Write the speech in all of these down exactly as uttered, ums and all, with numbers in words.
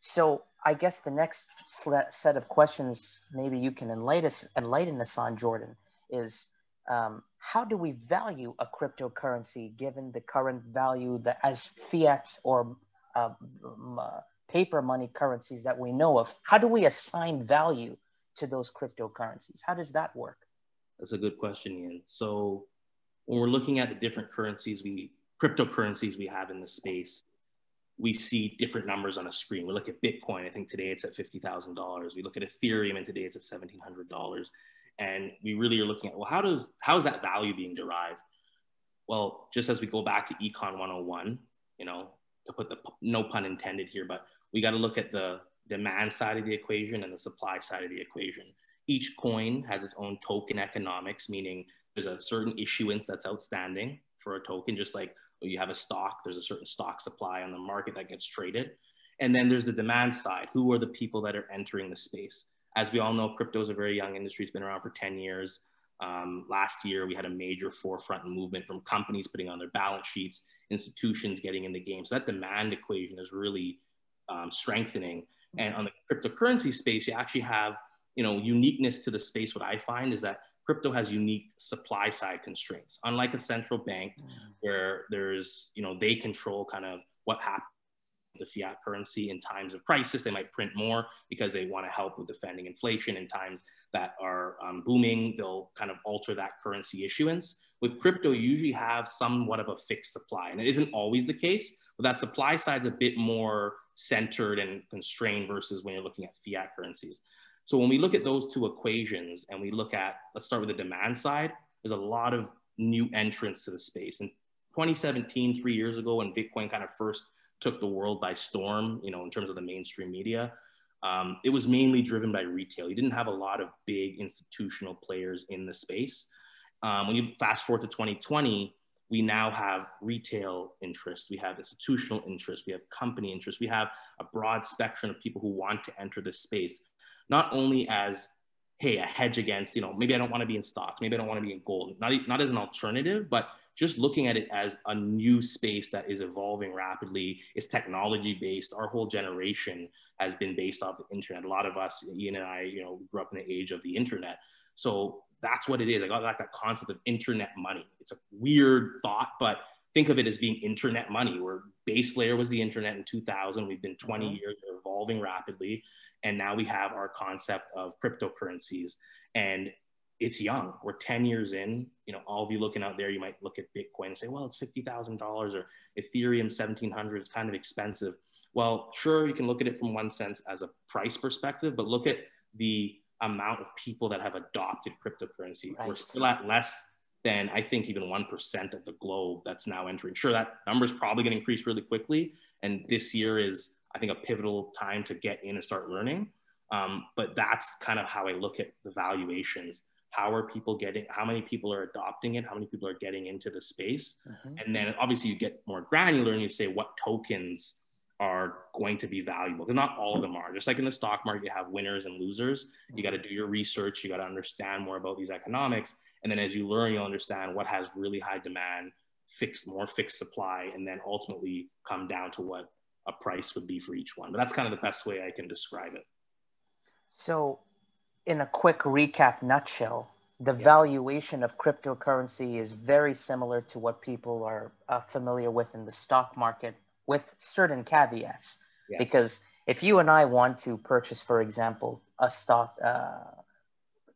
So I guess the next set of questions, maybe you can enlighten us, enlighten us on, Jordan, is um, how do we value a cryptocurrency given the current value that as fiat or uh, paper money currencies that we know of? How do we assign value to those cryptocurrencies? How does that work? That's a good question, Ian. So when we're looking at the different currencies, we cryptocurrencies we have in this space, we see different numbers on a screen. We look at Bitcoin, I think today it's at fifty thousand dollars. We look at Ethereum and today it's at seventeen hundred dollars. And we really are looking at, well, how does, how is that value being derived? Well, just as we go back to Econ one oh one, you know, to put the, no pun intended here, but we got to look at the demand side of the equation and the supply side of the equation. Each coin has its own token economics, meaning there's a certain issuance that's outstanding for a token, just like you have a stock, there's a certain stock supply on the market that gets traded. And then there's the demand side. Who are the people that are entering the space? As we all know, crypto is a very young industry. It's been around for ten years. Um, last year, we had a major forefront movement from companies putting on their balance sheets, institutions getting in the game. So that demand equation is really um, strengthening. And on the cryptocurrency space, you actually have, you know, uniqueness to the space. What I find is that crypto has unique supply side constraints. Unlike a central bank where there's, you know, they control kind of what happens with the fiat currency in times of crisis. They might print more because they want to help with defending inflation. In times that are um, booming, they'll kind of alter that currency issuance. With crypto, you usually have somewhat of a fixed supply, and it isn't always the case, but that supply side's a bit more centered and constrained versus when you're looking at fiat currencies. So when we look at those two equations and we look at, let's start with the demand side, there's a lot of new entrants to the space. In twenty seventeen, three years ago, when Bitcoin kind of first took the world by storm, you know, in terms of the mainstream media, um, it was mainly driven by retail. You didn't have a lot of big institutional players in the space. Um, when you fast forward to twenty twenty, we now have retail interests, we have institutional interests, we have company interests, we have a broad spectrum of people who want to enter this space. Not only as, hey, a hedge against, you know, maybe I don't want to be in stocks, maybe I don't want to be in gold, not, not as an alternative, but just looking at it as a new space that is evolving rapidly. It's technology-based. Our whole generation has been based off the internet. A lot of us, Ian and I, you know, grew up in the age of the internet. So that's what it is. I got like that concept of internet money. It's a weird thought, but think of it as being internet money, where base layer was the internet in two thousand. We've been twenty mm-hmm. years evolving rapidly. And now we have our concept of cryptocurrencies, and it's young. We're ten years in. You know, all of you looking out there, you might look at Bitcoin and say, well, it's fifty thousand dollars, or Ethereum seventeen hundred, it's kind of expensive. Well, sure, you can look at it from one sense as a price perspective, but look at the amount of people that have adopted cryptocurrency. Right. We're still at less than, I think, even one percent of the globe that's now entering. Sure, that number's probably gonna increase really quickly. And this year is, I think, a pivotal time to get in and start learning. Um, but that's kind of how I look at the valuations. How are people getting, how many people are adopting it? How many people are getting into the space? Mm-hmm. And then obviously you get more granular and you say what tokens are going to be valuable. Because not all of them are. Just like in the stock market, you have winners and losers. You got to do your research. You got to understand more about these economics. And then as you learn, you'll understand what has really high demand, fixed, more fixed supply, and then ultimately come down to what a price would be for each one. But that's kind of the best way I can describe it. So in a quick recap nutshell, the yeah. valuation of cryptocurrency is very similar to what people are uh, familiar with in the stock market, with certain caveats. Yes. Because if you and I want to purchase, for example, a stock, uh,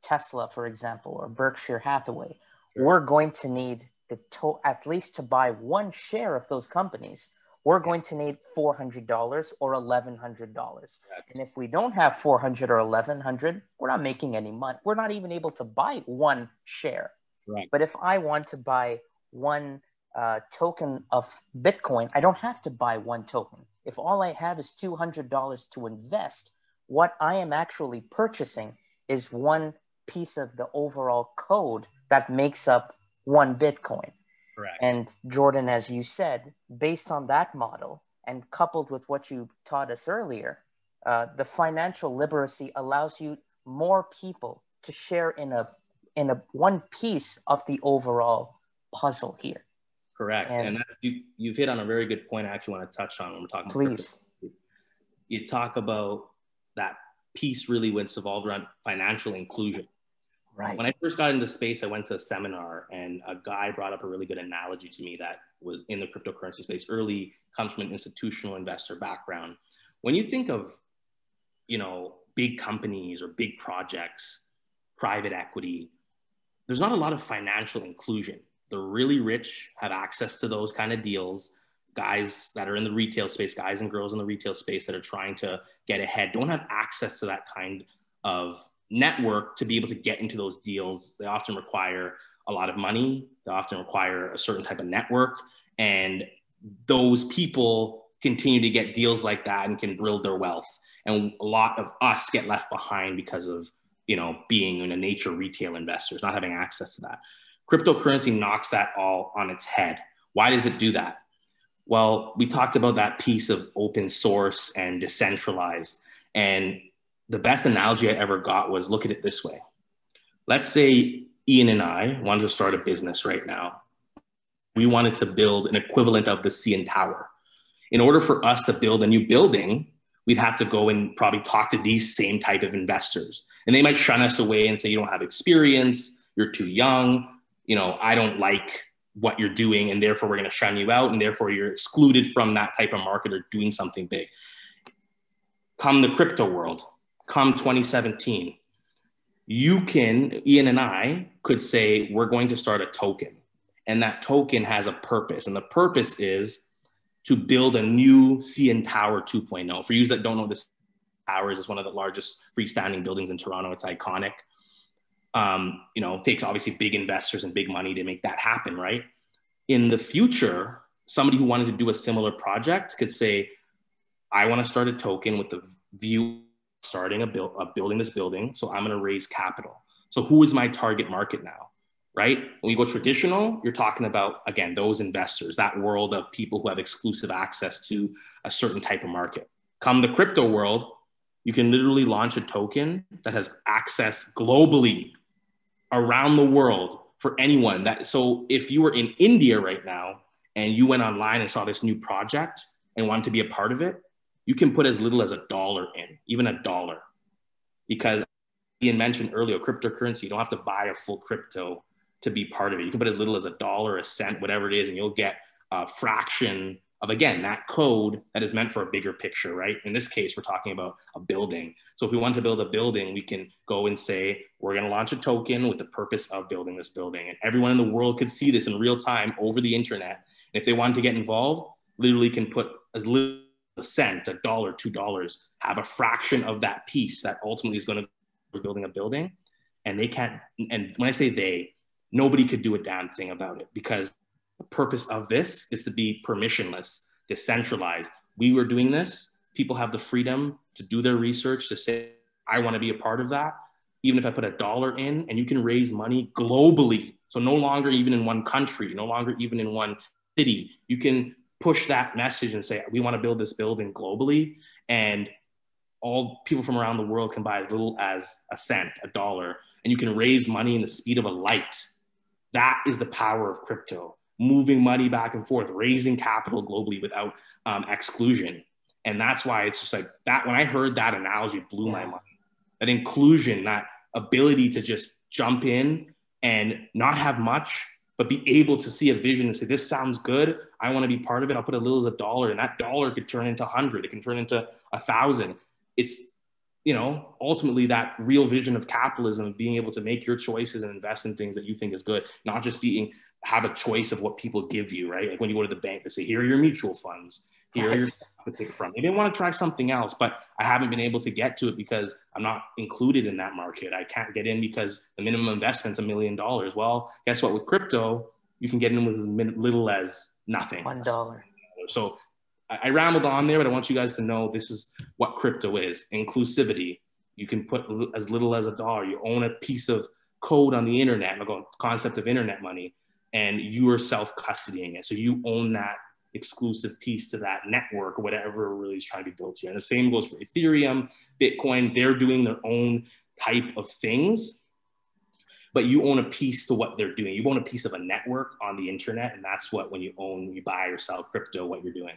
Tesla, for example, or Berkshire Hathaway, sure. we're going to need the to at least to buy one share of those companies, we're going to need four hundred dollars or eleven hundred dollars. Right. And if we don't have four hundred dollars or eleven hundred dollars, we're not making any money. We're not even able to buy one share. Right. But if I want to buy one uh, token of Bitcoin, I don't have to buy one token. If all I have is two hundred dollars to invest, what I am actually purchasing is one piece of the overall code that makes up one Bitcoin. Correct. And Jordan, as you said, based on that model and coupled with what you taught us earlier, uh, the financial literacy allows you more people to share in a in a one piece of the overall puzzle here. Correct. And, and that's, you, you've hit on a very good point I actually want to touch on when we're talking about cryptocurrency. you talk about that piece really when evolved around financial inclusion. Right. When I first got into space, I went to a seminar and a guy brought up a really good analogy to me that was in the cryptocurrency space early, comes from an institutional investor background. When you think of, you know, big companies or big projects, private equity, there's not a lot of financial inclusion. The really rich have access to those kind of deals. Guys that are in the retail space, guys and girls in the retail space that are trying to get ahead, don't have access to that kind of network to be able to get into those deals. They often require a lot of money. They often require a certain type of network. And those people continue to get deals like that and can build their wealth. And a lot of us get left behind because of, you know, being in a nature retail investors, not having access to that. Cryptocurrency knocks that all on its head. Why does it do that? Well, we talked about that piece of open source and decentralized. And the best analogy I ever got was, look at it this way. Let's say Ian and I wanted to start a business right now. We wanted to build an equivalent of the C N Tower. In order for us to build a new building, we'd have to go and probably talk to these same type of investors. And they might shun us away and say, you don't have experience, you're too young, you know, I don't like what you're doing, and therefore we're going to shun you out, and therefore you're excluded from that type of market or doing something big. Come the crypto world, come twenty seventeen, you can, Ian and I could say, we're going to start a token, and that token has a purpose, and the purpose is to build a new C N Tower two point oh. For you that don't know, this Tower is one of the largest freestanding buildings in Toronto. It's iconic. Um, you know, it takes obviously big investors and big money to make that happen, right? In the future, somebody who wanted to do a similar project could say, I want to start a token with the view of starting a build, of building this building. So I'm going to raise capital. So who is my target market now, right? When you go traditional, you're talking about, again, those investors, that world of people who have exclusive access to a certain type of market. Come the crypto world, you can literally launch a token that has access globally around the world for anyone. That, so if you were in India right now and you went online and saw this new project and wanted to be a part of it, you can put as little as a dollar in, even a dollar. Because Ian mentioned earlier, cryptocurrency, you don't have to buy a full crypto to be part of it. You can put as little as a dollar, a cent, whatever it is, and you'll get a fraction of, again, that code that is meant for a bigger picture, right? In this case, we're talking about a building. So if we want to build a building, we can go and say, we're gonna launch a token with the purpose of building this building. And everyone in the world could see this in real time over the internet. And if they wanted to get involved, literally can put as little as a cent, a dollar, two dollars, have a fraction of that piece that ultimately is gonna be building a building. And they can't, and when I say they, nobody could do a damn thing about it, because the purpose of this is to be permissionless, decentralized. We were doing this. People have the freedom to do their research, to say, I want to be a part of that, even if I put a dollar in, and you can raise money globally. So no longer even in one country, no longer even in one city, you can push that message and say, we want to build this building globally. And all people from around the world can buy as little as a cent, a dollar, and you can raise money in the speed of a light. That is the power of crypto. Moving money back and forth, raising capital globally without um, exclusion. And that's why it's just like that. When I heard that analogy, blew my mind. That inclusion, that ability to just jump in and not have much, but be able to see a vision and say, this sounds good. I want to be part of it. I'll put a little as a dollar, and that dollar could turn into a hundred. It can turn into a thousand. It's, you know, ultimately that real vision of capitalism, of being able to make your choices and invest in things that you think is good, not just being, have a choice of what people give you, right? Like when you go to the bank, they say, here are your mutual funds, here are your stuff to pick from. Maybe I want to try something else, but I haven't been able to get to it because I'm not included in that market. I can't get in because the minimum investment's a million dollars. Well, guess what? With crypto, you can get in with as little as nothing. One dollar. So I rambled on there, but I want you guys to know this is what crypto is. Inclusivity. You can put as little as a dollar. You own a piece of code on the internet, like a concept of internet money, and you are self-custodying it. So you own that exclusive piece to that network, whatever really is trying to be built here. And the same goes for Ethereum, Bitcoin. They're doing their own type of things, but you own a piece to what they're doing. You own a piece of a network on the internet, and that's what, when you own, you buy or sell crypto, what you're doing.